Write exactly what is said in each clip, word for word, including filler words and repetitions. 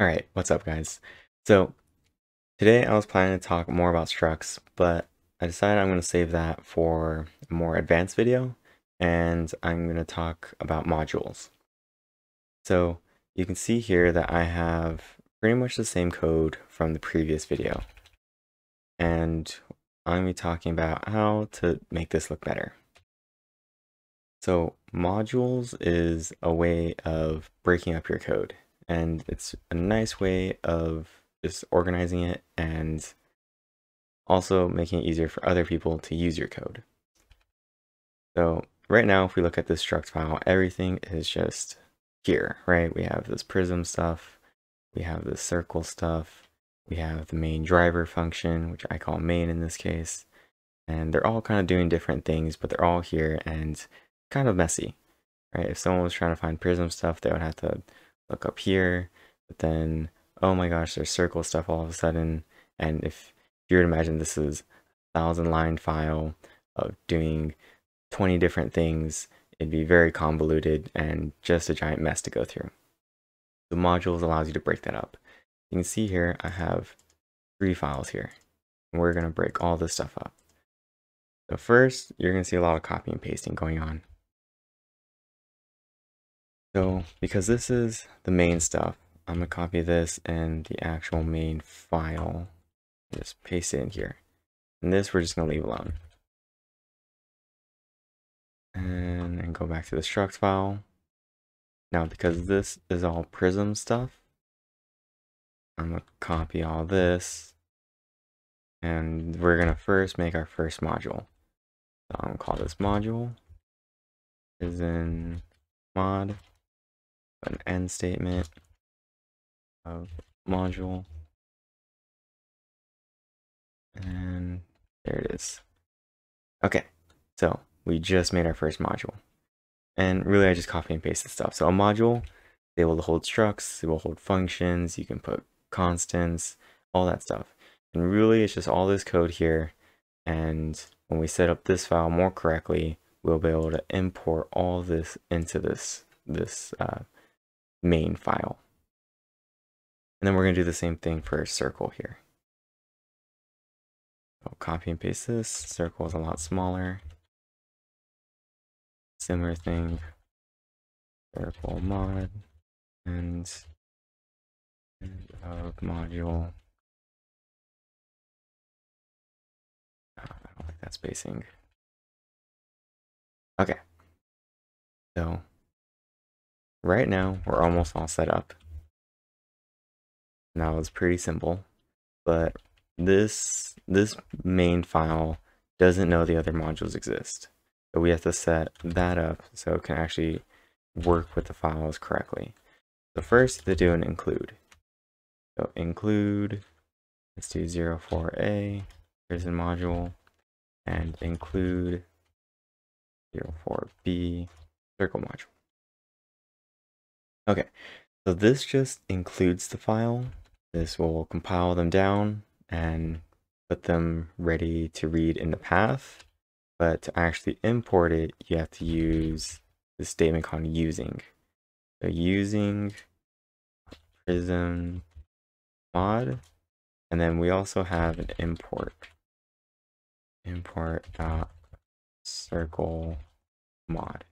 Alright, what's up guys? So today I was planning to talk more about structs, but I decided I'm going to save that for a more advanced video, and I'm going to talk about modules. So you can see here that I have pretty much the same code from the previous video, and I'm going to be talking about how to make this look better. So modules is a way of breaking up your code. And it's a nice way of just organizing it and also making it easier for other people to use your code. So right now, if we look at this struct file, everything is just here, right? We have this prism stuff, we have this circle stuff, we have the main driver function, which I call main in this case, and they're all kind of doing different things, but they're all here and kind of messy, right? If someone was trying to find prism stuff, they would have to look up here, but then, oh my gosh, there's circle stuff all of a sudden. And if you were to imagine this is a thousand line file of doing twenty different things, it'd be very convoluted and just a giant mess to go through. The modules allows you to break that up. You can see here, I have three files here, and we're gonna break all this stuff up. So first, you're gonna see a lot of copy and pasting going on. So because this is the main stuff, I'm going to copy this and the actual main file, just paste it in here. And this we're just going to leave alone. And then go back to the struct file. Now because this is all prism stuff, I'm going to copy all this. And we're going to first make our first module. So I'm going to call this module, prism mod. An end statement of module, and there it is. Okay, so we just made our first module, and really I just copy and paste the stuff. So a module, they will hold structs, they will hold functions, you can put constants, all that stuff, and really it's just all this code here, and when we set up this file more correctly, we'll be able to import all this into this this uh, main file. And then we're going to do the same thing for a circle here. I'll copy and paste this. Circle is a lot smaller. Similar thing. Circle mod and of module. Oh, I don't like that spacing. Okay. So right now, we're almost all set up. And that was pretty simple, but this this main file doesn't know the other modules exist. So we have to set that up so it can actually work with the files correctly. So first, they do an include. So include, let's do zero four A, there's a module, and include zero four B, circle module. Okay, so this just includes the file. This will compile them down and put them ready to read in the path. But to actually import it, you have to use the statement called using. So using prism mod, and then we also have an import. Import dot circle mod.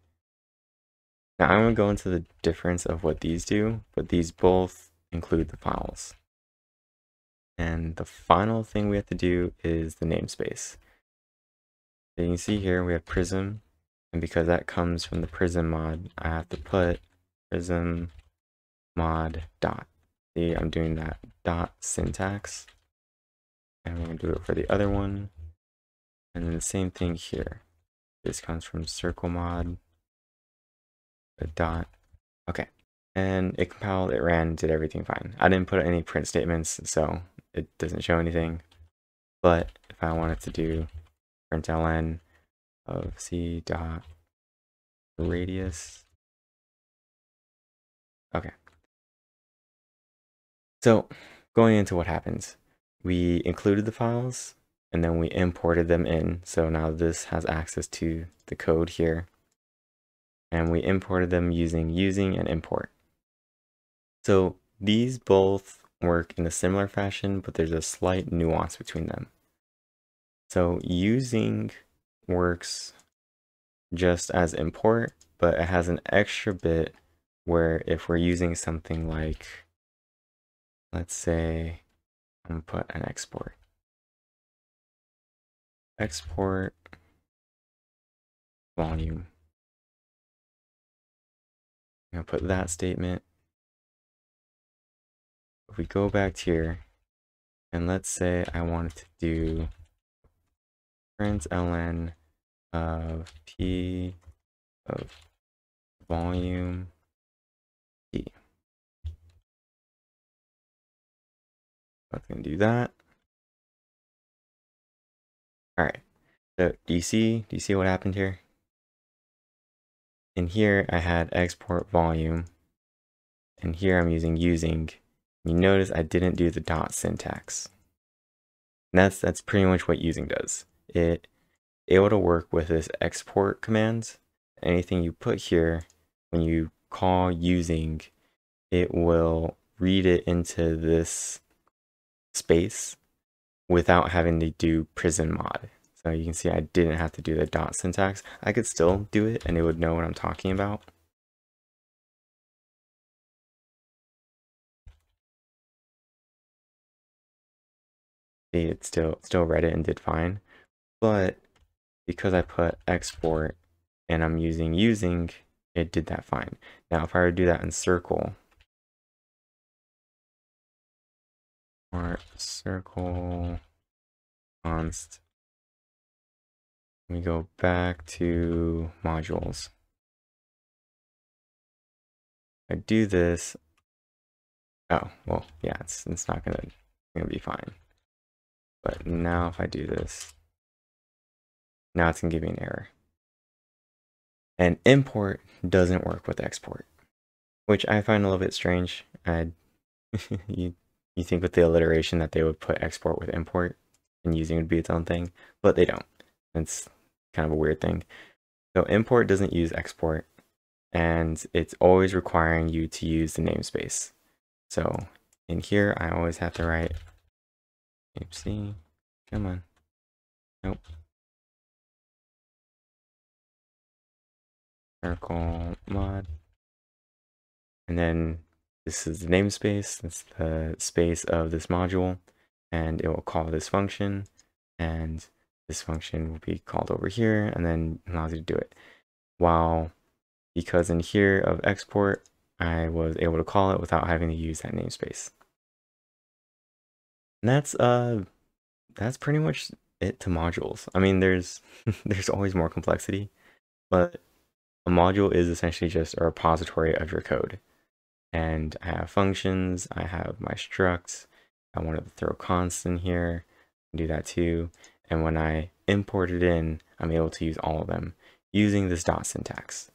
Now I'm going to go into the difference of what these do, but these both include the files. And the final thing we have to do is the namespace. So you can see here we have prism, and because that comes from the prism mod, I have to put prism mod dot. See, I'm doing that dot syntax, and we're going to do it for the other one. And then the same thing here. This comes from circle mod. A dot. Okay, and it compiled, it ran, did everything fine. I didn't put any print statements, so it doesn't show anything. But if I wanted to do println of c dot radius, okay. So going into what happens, we included the files and then we imported them in. So now this has access to the code here. And we imported them using using and import. So These both work in a similar fashion, but there's a slight nuance between them. So using works just as import, but it has an extra bit where if we're using something like, let's say, I'm gonna put an export. Export volume. I'm gonna put that statement. If we go back here, and let's say I wanted to do print ln of p of volume p. Let's do that. All right. So do you see? Do you see what happened here? In here, I had export volume, and here I'm using using. You notice I didn't do the dot syntax. And that's that's pretty much what using does. It able to work with this export commands. Anything you put here, when you call using, it will read it into this space without having to do prism mod. So you can see I didn't have to do the dot syntax. I could still do it and it would know what I'm talking about. See, it still still read it and did fine, but because I put export and I'm using using, it did that fine. Now if I were to do that in circle or circle const, let me go back to modules. I do this. Oh well, yeah, it's it's not gonna it's gonna be fine. But now if I do this, now it's going to give me an error. And import doesn't work with export, which I find a little bit strange. I, you, you think with the alliteration that they would put export with import and using would be its own thing, but they don't. It's kind of a weird thing. So import doesn't use export, and it's always requiring you to use the namespace. So in here, I always have to write Oopsie, come on. Nope. Circle mod. And then this is the namespace. That's the space of this module. And it will call this function. And this function will be called over here and then allows you to do it. While, because in here of export, I was able to call it without having to use that namespace. And that's uh that's pretty much it to modules. I mean, there's there's always more complexity, but a module is essentially just a repository of your code. And I have functions, I have my structs, I wanted to throw const in here, do that too. And when I import it in, I'm able to use all of them using this dot syntax.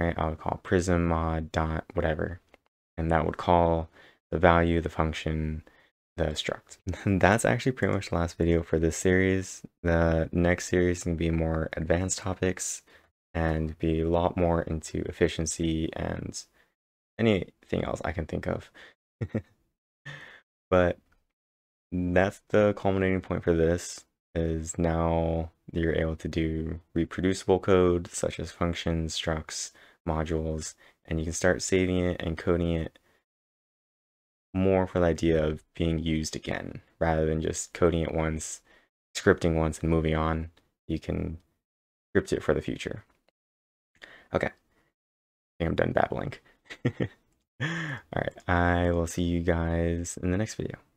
Right? I would call prism mod dot whatever. And that would call the value, the function, the struct. And that's actually pretty much the last video for this series. The next series is going to be more advanced topics and be a lot more into efficiency and anything else I can think of. But that's the culminating point for this, is now you're able to do reproducible code such as functions, structs, modules, and you can start saving it and coding it more for the idea of being used again, rather than just coding it once, scripting once, and moving on. You can script it for the future. Okay, I think I'm done babbling. All right, I will see you guys in the next video.